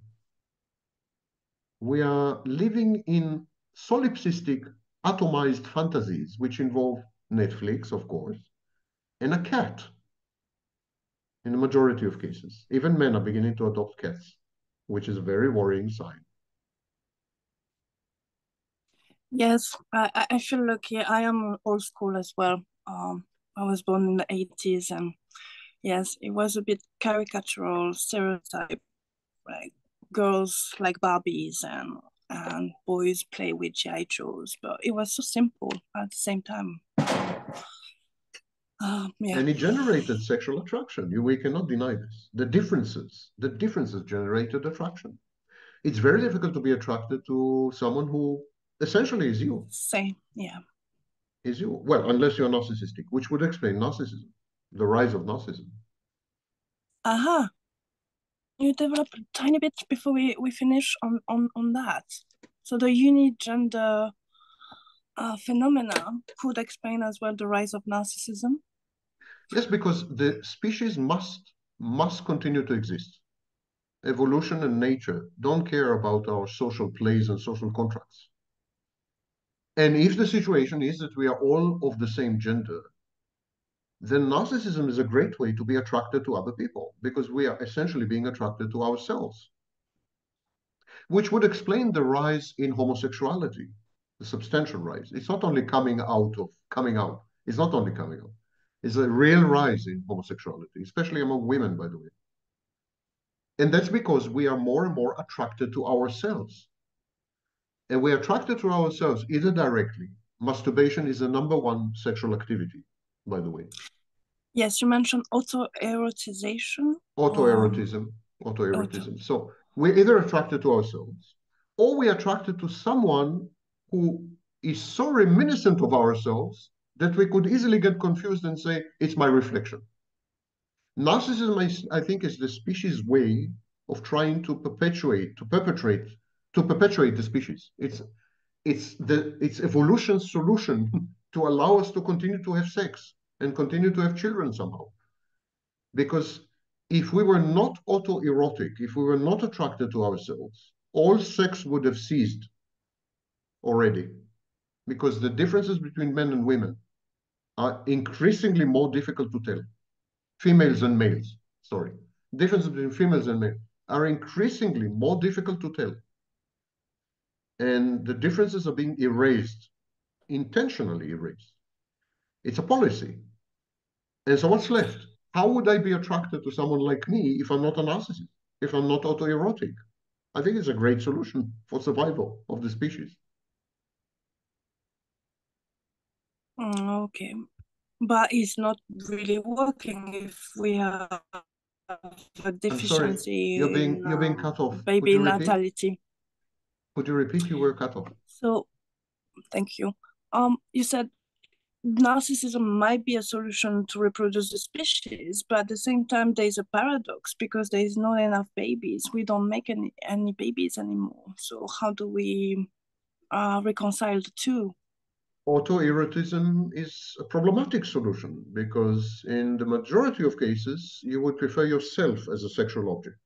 We are living in solipsistic, atomized fantasies, which involve Netflix, of course, and a cat in the majority of cases. Even men are beginning to adopt cats, which is a very worrying sign. Yes, I, I feel lucky. I am old school as well. Um, I was born in the eighties, and yes, it was a bit caricatural stereotype, like girls like Barbies and and boys play with G I Joes, but it was so simple at the same time. Um, yeah. And it generated sexual attraction. You, we cannot deny this. The differences, the differences generated attraction. It's very difficult to be attracted to someone who essentially is you. Same, yeah. Is you. Well, unless you're narcissistic, which would explain narcissism, the rise of narcissism. Aha. Uh-huh. You develop a tiny bit before we, we finish on, on, on that. So the unigender uh, phenomena could explain as well the rise of narcissism. Yes, because the species must, must continue to exist. Evolution and nature don't care about our social plays and social contracts. And if the situation is that we are all of the same gender, then narcissism is a great way to be attracted to other people, because we are essentially being attracted to ourselves, which would explain the rise in homosexuality, the substantial rise. It's not only coming out of, coming out. It's not only coming out. It's a real rise in homosexuality, especially among women, by the way. And that's because we are more and more attracted to ourselves. And we're attracted to ourselves either directly. Masturbation is the number one sexual activity, by the way. Yes, you mentioned autoerotization. Autoerotism, or... autoerotism. Auto. So we're either attracted to ourselves, or we're attracted to someone who is so reminiscent of ourselves that we could easily get confused and say, it's my reflection. Narcissism, I, I think, is the species' way of trying to perpetuate, to perpetrate, to perpetuate the species. It's, it's, the, it's evolution's solution to allow us to continue to have sex and continue to have children somehow. Because if we were not autoerotic, if we were not attracted to ourselves, all sex would have ceased already. Because the differences between men and women are increasingly more difficult to tell. Females and males, sorry. Differences between females and males are increasingly more difficult to tell. And the differences are being erased, intentionally erased. It's a policy. And so what's left? How would I be attracted to someone like me if I'm not a narcissist, if I'm not autoerotic? I think it's a great solution for survival of the species. Mm, okay. But it's not really working if we have a deficiency. You're being, in, you're being cut off. Baby natality. Could you repeat? You were cut off. So, thank you. Um, you said narcissism might be a solution to reproduce the species, but at the same time, there's a paradox because there is not enough babies. We don't make any, any babies anymore. So how do we uh, reconcile the two? Autoerotism is a problematic solution because in the majority of cases, you would prefer yourself as a sexual object,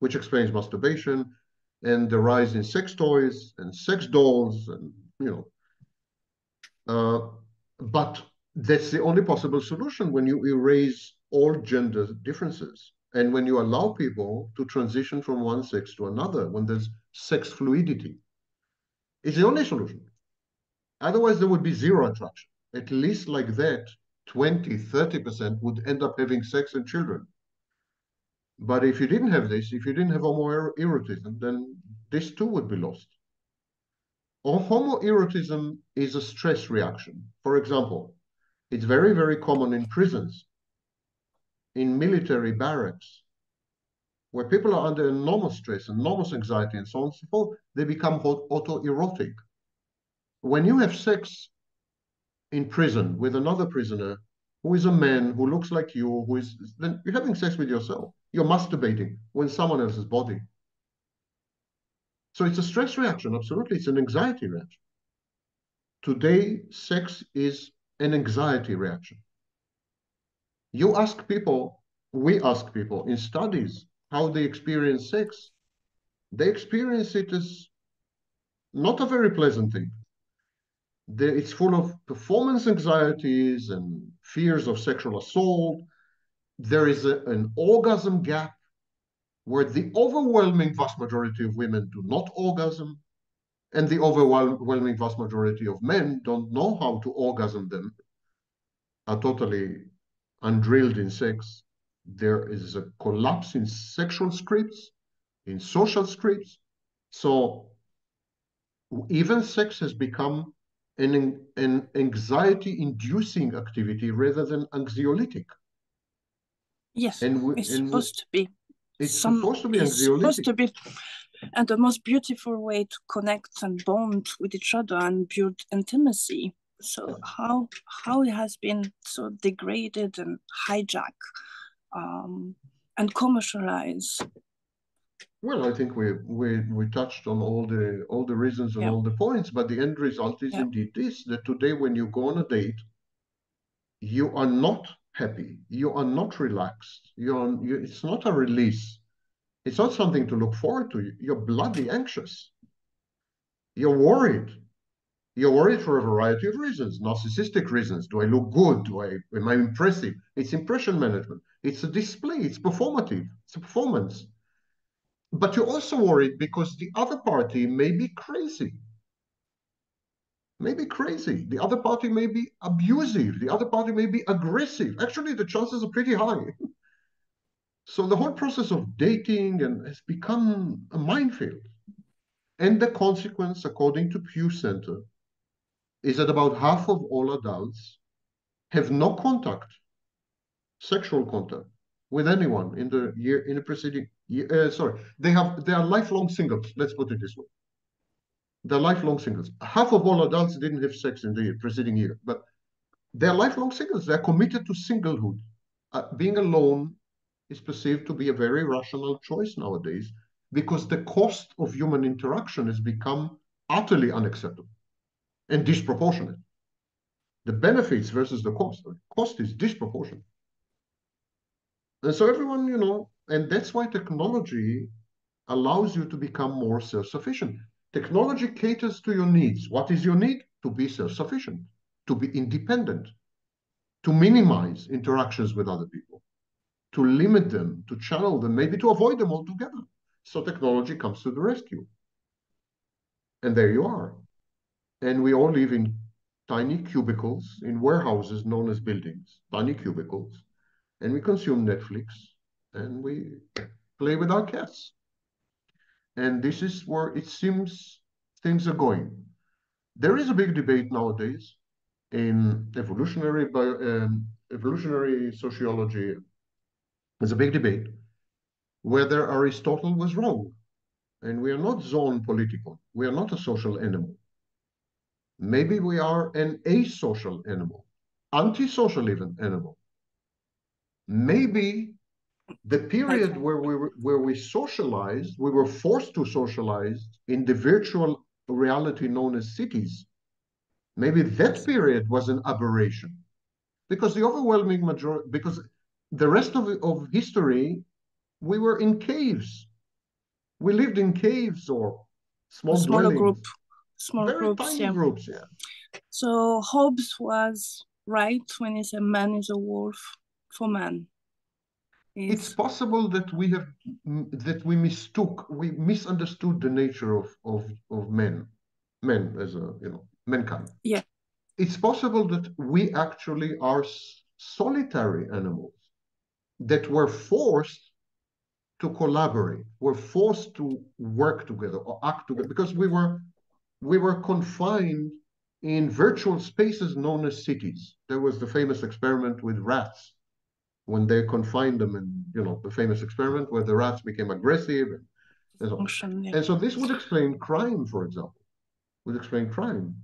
which explains masturbation and the rise in sex toys and sex dolls and, you know, Uh, but that's the only possible solution when you erase all gender differences and when you allow people to transition from one sex to another, when there's sex fluidity. It's the only solution. Otherwise, there would be zero attraction. At least like that, twenty, thirty percent would end up having sex and children. But if you didn't have this, if you didn't have homoerotism, then this too would be lost. Or homoerotism is a stress reaction. For example, it's very, very common in prisons, in military barracks, where people are under enormous stress, enormous anxiety, and so on and so forth. They become autoerotic. When you have sex in prison with another prisoner who is a man, who looks like you, who is, then you're having sex with yourself. You're masturbating on someone else's body. So it's a stress reaction, absolutely. It's an anxiety reaction. Today, sex is an anxiety reaction. You ask people, we ask people in studies how they experience sex. They experience it as not a very pleasant thing. It's full of performance anxieties and fears of sexual assault. There is a, an orgasm gap where the overwhelming vast majority of women do not orgasm, and the overwhelming vast majority of men don't know how to orgasm them, are totally undrilled in sex. There is a collapse in sexual scripts, in social scripts. So even sex has become an, an anxiety-inducing activity rather than anxiolytic. Yes, and we, it's and supposed we, to be. It's Some, supposed to be it's anxiolytic. Supposed to be, and the most beautiful way to connect and bond with each other and build intimacy. So yeah. how how it has been so degraded and hijacked um, and commercialized. Well, I think we we we touched on all the all the reasons and yeah. all the points, but the end result is yeah. indeed this: that today, when you go on a date, you are not happy, you are not relaxed. You are you, it's not a release. It's not something to look forward to. You're bloody anxious. You're worried. You're worried for a variety of reasons, narcissistic reasons. Do I look good? Do I am I impressive? It's impression management. It's a display. It's performative. It's a performance. But you're also worried because the other party may be crazy. May be crazy. The other party may be abusive. The other party may be aggressive. Actually, the chances are pretty high. So the whole process of dating and has become a minefield. And the consequence, according to Pew Center, is that about half of all adults have no contact, sexual contact, with anyone in the year in the preceding year. Uh, sorry, they have they are lifelong singles. Let's put it this way. They're lifelong singles. Half of all adults didn't have sex in the preceding year, but they're lifelong singles. They're committed to singlehood. Uh, being alone is perceived to be a very rational choice nowadays because the cost of human interaction has become utterly unacceptable and disproportionate. The benefits versus the cost. The cost is disproportionate. And so everyone, you know, and that's why technology allows you to become more self-sufficient. Technology caters to your needs. What is your need? To be self-sufficient, to be independent, to minimize interactions with other people, to limit them, to channel them, maybe to avoid them altogether. So technology comes to the rescue. And there you are. And we all live in tiny cubicles, in warehouses known as buildings, tiny cubicles. And we consume Netflix, and we play with our cats. And this is where it seems things are going. There is a big debate nowadays in evolutionary bio, um, evolutionary sociology. There's a big debate whether Aristotle was wrong. And we are not zone political. We are not a social animal. Maybe we are an asocial animal, antisocial even animal. Maybe the period where we were, where we socialized, we were forced to socialize in the virtual reality known as cities. Maybe that period was an aberration, because the overwhelming majority, because the rest of of history, we were in caves. We lived in caves or small smaller group, small Very groups, tiny yeah. groups, yeah. So Hobbes was right when he said man is a wolf for man. It's, it's possible that we have that we mistook, we misunderstood the nature of of of men, men as a you know mankind. Yeah, it's possible that we actually are solitary animals that were forced to collaborate, were forced to work together or act together because we were we were confined in virtual spaces known as cities. There was the famous experiment with rats, when they confined them, and you know the famous experiment where the rats became aggressive, and, and, so. Ocean, yeah. and so this would explain crime, for example. Would explain crime.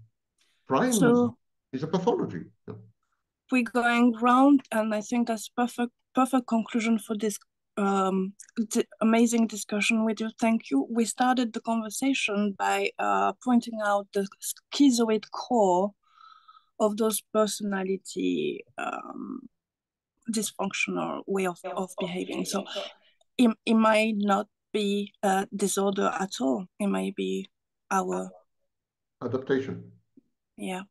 Crime so is, is a pathology. Yeah. We're going round, and I think that's perfect, perfect conclusion for this um, amazing discussion with you. Thank you. We started the conversation by uh, pointing out the schizoid core of those personality. Um, dysfunctional way of, of behaving. So it, it might not be a disorder at all. It might be our adaptation. Yeah.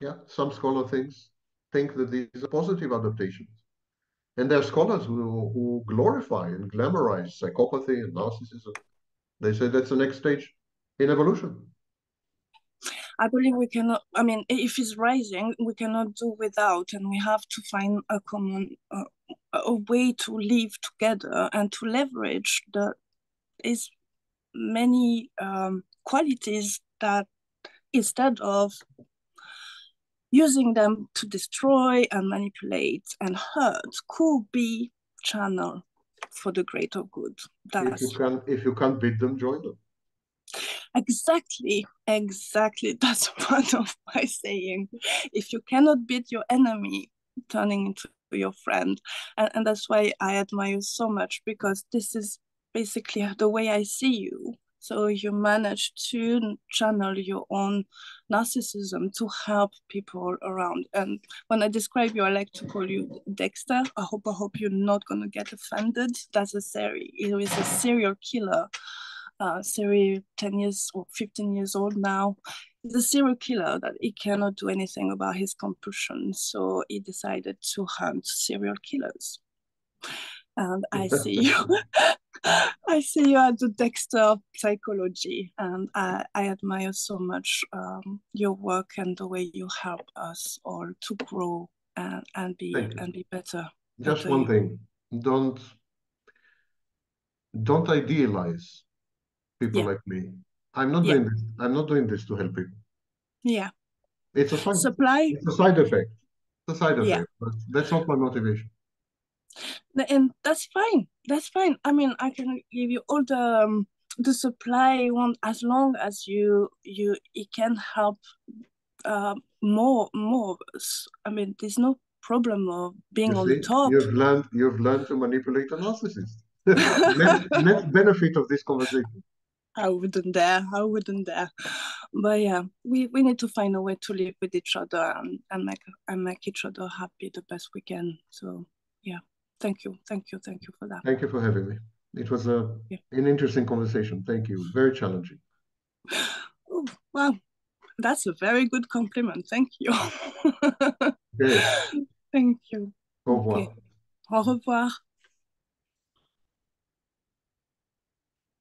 Yeah. Some scholars think, think that these are positive adaptations. And there are scholars who, who glorify and glamorize psychopathy and narcissism. They say that's the next stage in evolution. I believe we cannot, I mean, if it's rising, we cannot do without, and we have to find a common, uh, a way to live together and to leverage the is many um, qualities that instead of using them to destroy and manipulate and hurt could be channel for the greater good. That's... If you can, if you can't beat them, join them. Exactly, exactly. That's part of my saying. If you cannot beat your enemy, turning into your friend. And, and that's why I admire you so much, because this is basically the way I see you. So you manage to channel your own narcissism to help people around. And when I describe you, I like to call you Dexter. I hope I hope you're not going to get offended. That's a serial, it is a serial killer. Uh, serial ten years or fifteen years old now. He's a serial killer that he cannot do anything about his compulsion, so he decided to hunt serial killers. And I see you, I see you at the Dexter of psychology, and I, I admire so much um, your work and the way you help us all to grow and, and be and be better. Just one thing: don't don't idealize people yeah. like me. I'm not yeah. doing this. I'm not doing this to help people. Yeah, it's a side, Supply. It's a side effect. It's a side effect. Yeah. But that's not my motivation. And that's fine. That's fine. I mean, I can give you all the um, the supply you want as long as you you it can help uh, more more of us. I mean, there's no problem of being you on see, top. You've learned. You've learned to manipulate a narcissist. Let's, let's benefit of this conversation. I wouldn't dare, I wouldn't dare. But yeah, we, we need to find a way to live with each other and, and make and make each other happy the best we can. So yeah, thank you, thank you, thank you for that. Thank you for having me. It was a, yeah. an interesting conversation. Thank you, very challenging. Oh, well, that's a very good compliment. Thank you. Okay. Thank you. Au revoir. Okay. Au revoir.